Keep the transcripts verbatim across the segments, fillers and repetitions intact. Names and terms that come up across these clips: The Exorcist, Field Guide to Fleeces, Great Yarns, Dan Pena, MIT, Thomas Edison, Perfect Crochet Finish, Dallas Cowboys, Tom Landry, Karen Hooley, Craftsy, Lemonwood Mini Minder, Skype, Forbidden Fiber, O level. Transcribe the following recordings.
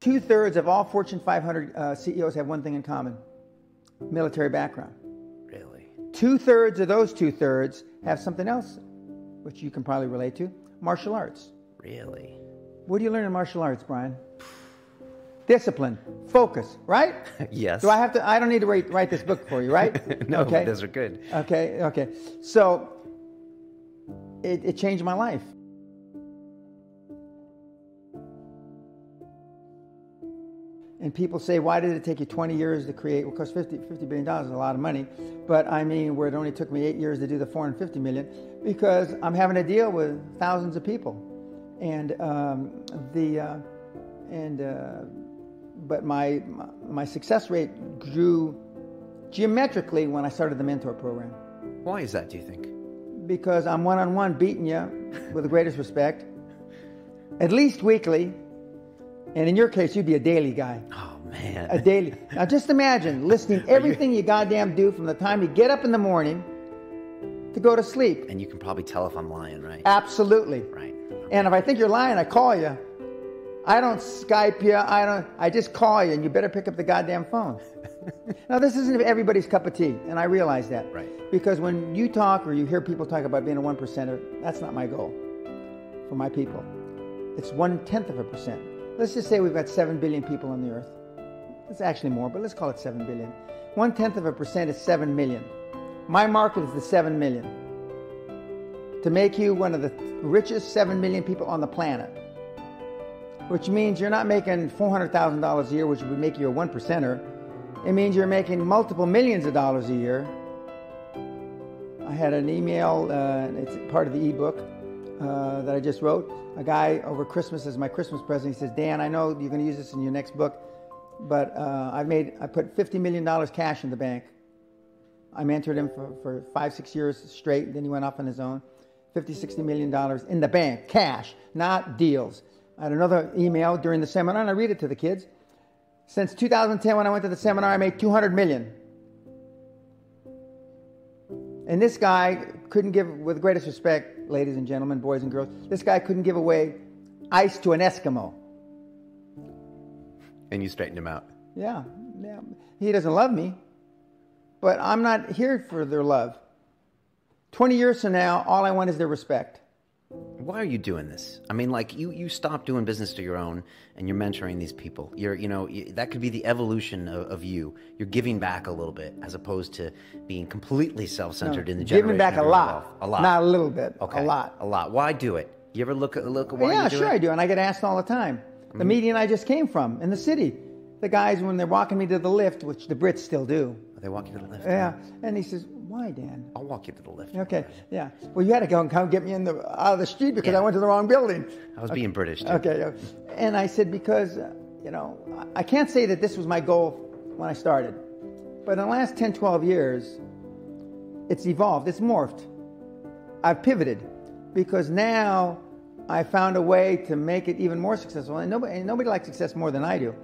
Two-thirds of all Fortune five hundred uh, C E Os have one thing in common: military background. Really? Two-thirds of those two-thirds have something else, which you can probably relate to: martial arts. Really? What do you learn in martial arts, Brian? Discipline, focus, right? Yes. Do I have to? I don't need to write, write this book for you, right? No, okay. Those are good. Okay, okay. So it, it changed my life. And people say, why did it take you twenty years to create? Well, because fifty billion dollars is a lot of money. But I mean, where it only took me eight years to do the four hundred fifty million dollars, because I'm having to deal with thousands of people. And um, the, uh, and, uh, but my, my success rate grew geometrically when I started the mentor program. Why is that, do you think? Because I'm one-on-one beating you with the greatest respect, at least weekly. And in your case, you'd be a daily guy. Oh, man. A daily. Now, just imagine listening to everything you... you goddamn do from the time you get up in the morning to go to sleep. And you can probably tell if I'm lying, right? Absolutely. Right. Okay. And if I think you're lying, I call you. I don't Skype you. I don't. I just call you, and you better pick up the goddamn phone. Now, this isn't everybody's cup of tea, and I realize that. Right. Because when you talk or you hear people talk about being a one percenter, that's not my goal for my people. It's one-tenth of a percent. Let's just say we've got seven billion people on the earth. It's actually more, but let's call it seven billion. One-tenth of a percent is seven million. My market is the seven million. To make you one of the richest seven million people on the planet, which means you're not making four hundred thousand dollars a year, which would make you a one-percenter. It means you're making multiple millions of dollars a year. I had an email, uh, it's part of the ebook uh, that I just wrote. A guy over Christmas as my Christmas present, he says, Dan, I know you're going to use this in your next book, but uh, I've made, I put fifty million dollars cash in the bank. I mentored him for, for five, six years straight. Then he went off on his own. fifty, sixty million dollars in the bank, cash, not deals. I had another email during the seminar, and I read it to the kids. Since two thousand ten, when I went to the seminar, I made two hundred million dollars. And this guy couldn't give, with the greatest respect, ladies and gentlemen, boys and girls, this guy couldn't give away ice to an Eskimo. And you straightened him out. Yeah, yeah. He doesn't love me, but I'm not here for their love. twenty years from now, all I want is their respect. Why are you doing this? I mean, like, you, you stopped doing business to your own, and you're mentoring these people. You're, you know, that could be the evolution of, of you. You're giving back a little bit, as opposed to being completely self-centered no, in the generation. Giving back a lot. Wealth. A lot. Not a little bit. Okay. A lot. A lot. Why do it? You ever look at, look at why yeah, you do sure it? Yeah, sure I do, and I get asked all the time. The mm-hmm. median I just came from, in the city. The guys, when they're walking me to the lift, which the Brits still do. They walk you to the lift. Yeah, man. And he says, why, Dan? I'll walk you to the lift. Okay, yeah. Well, you had to go and come get me in the, out of the street because yeah. I went to the wrong building. I was okay. being British, too. Okay, and I said, because, uh, you know, I can't say that this was my goal when I started. But in the last ten, twelve years, it's evolved, it's morphed. I've pivoted because now I found a way to make it even more successful. And nobody, and nobody likes success more than I do.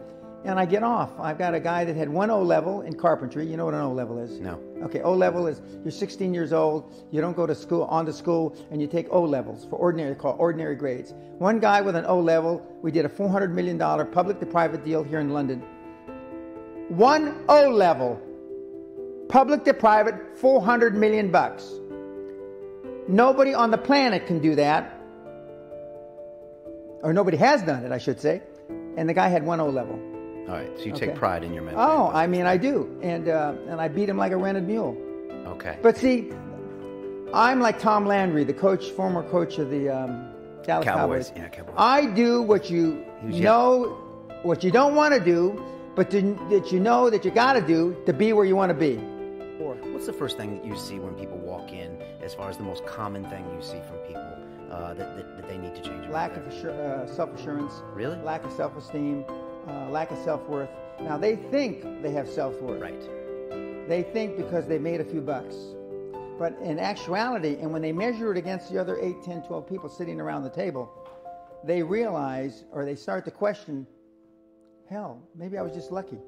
And I get off. I've got a guy that had one O level in carpentry. You know what an O level is? No. Okay, O level is you're sixteen years old, you don't go to school, on to school, and you take O levels for ordinary, call ordinary grades. One guy with an O level, we did a four hundred million dollars public to private deal here in London. One O level, public to private, four hundred million bucks. Nobody on the planet can do that. Or nobody has done it, I should say. And the guy had one O level. All right, so you okay. take pride in your mentoring. Oh, I mean, I do, and uh, and I beat him like a rented mule. Okay. But see, I'm like Tom Landry, the coach, former coach of the um, Dallas Cowboys. Cowboys. Yeah, Cowboys. I do what you Who's know, yet? what you don't want to do, but to, that you know that you got to do to be where you want to be. Or what's the first thing that you see when people walk in, as far as the most common thing you see from people uh, that, that that they need to change? Lack of assur uh, self-assurance. Really? Lack of self-esteem. Uh, lack of self-worth. Now, they think they have self-worth. Right. They think because they made a few bucks. But in actuality, and when they measure it against the other eight, ten, twelve people sitting around the table, they realize, or they start to question, hell, maybe I was just lucky.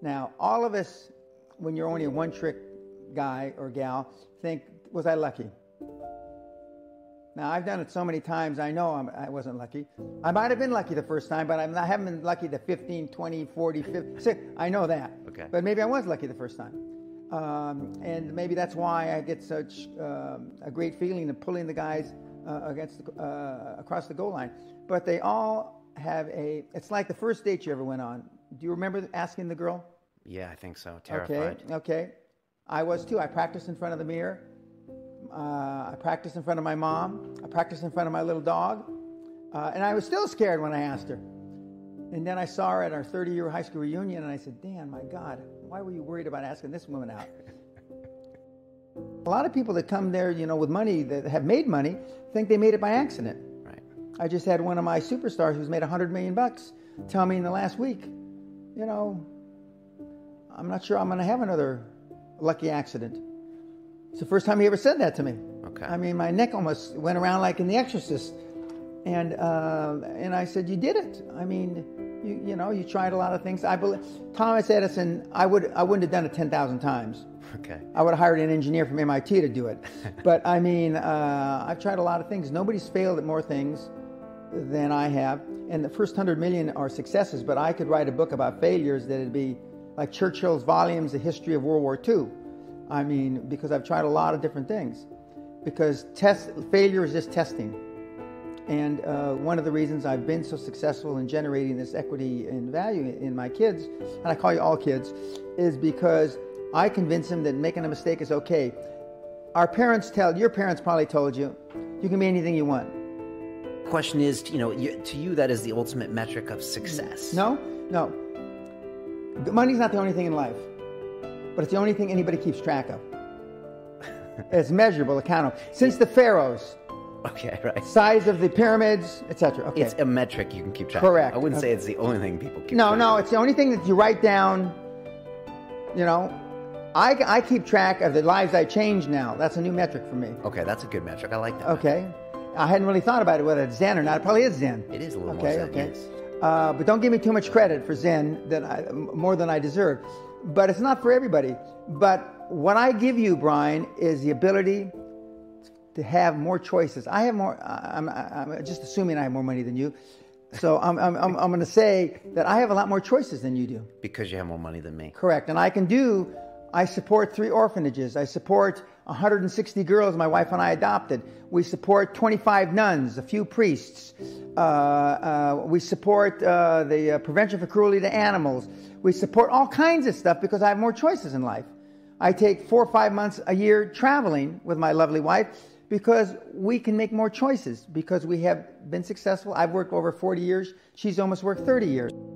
Now, all of us, when you're only a one-trick guy or gal, think, was I lucky? Now, I've done it so many times, I know I'm, I wasn't lucky. I might have been lucky the first time, but I'm not, I haven't been lucky the fifteen, twenty, forty, fifty, sixty. I know that. Okay. But maybe I was lucky the first time. Um, and maybe that's why I get such um, a great feeling of pulling the guys uh, against the, uh, across the goal line. But they all have a, it's like the first date you ever went on. Do you remember asking the girl? Yeah, I think so. Terrified. Okay, okay. I was too. I practiced in front of the mirror. Uh, I practiced in front of my mom. I practiced in front of my little dog. Uh, and I was still scared when I asked her. And then I saw her at our thirty-year high school reunion, and I said, Dan, my God, why were you worried about asking this woman out? A lot of people that come there, you know, with money, that have made money, think they made it by accident. Right. I just had one of my superstars who's made a hundred million bucks tell me in the last week, you know, I'm not sure I'm going to have another lucky accident. It's the first time he ever said that to me. Okay. I mean, my neck almost went around like in The Exorcist. And uh, and I said, you did it. I mean, you you know, you tried a lot of things. I believe Thomas Edison, I, would, I wouldn't have done it ten thousand times. Okay. I would have hired an engineer from M I T to do it. But I mean, uh, I've tried a lot of things. Nobody's failed at more things than I have. And the first hundred million are successes, but I could write a book about failures that'd be like Churchill's volumes, The History of World War Two. I mean, because I've tried a lot of different things. Because test failure is just testing. And uh, one of the reasons I've been so successful in generating this equity and value in my kids, and I call you all kids, is because I convince them that making a mistake is okay. Our parents tell, your parents probably told you, you can be anything you want. The question is, you know, to you that is the ultimate metric of success. No, no. Money's not the only thing in life. But it's the only thing anybody keeps track of. It's measurable, accountable. Since the pharaohs. Okay, right. Size of the pyramids, et cetera. Okay. It's a metric you can keep track Correct. of. I wouldn't okay. say it's the only thing people keep no, track of. No, no, it's the only thing that you write down. You know, I, I keep track of the lives I change now. That's a new metric for me. Okay, that's a good metric. I like that. Okay. Metric. I hadn't really thought about it, whether it's Zen or not. It probably is Zen. It is a little okay, more Zen, okay. Yes. Uh, but don't give me too much credit for Zen, that I, more than I deserve. But it's not for everybody. But what I give you, Brian, is the ability to have more choices. I have more, I'm, I'm just assuming I have more money than you. So I'm, I'm, I'm, I'm going to say that I have a lot more choices than you do. Because you have more money than me. Correct. And I can do, I support three orphanages. I support one hundred sixty girls my wife and I adopted. We support twenty-five nuns, a few priests. Uh, uh, we support uh, the uh, Prevention for Cruelty to Animals. We support all kinds of stuff because I have more choices in life. I take four or five months a year traveling with my lovely wife because we can make more choices because we have been successful. I've worked over forty years. She's almost worked thirty years.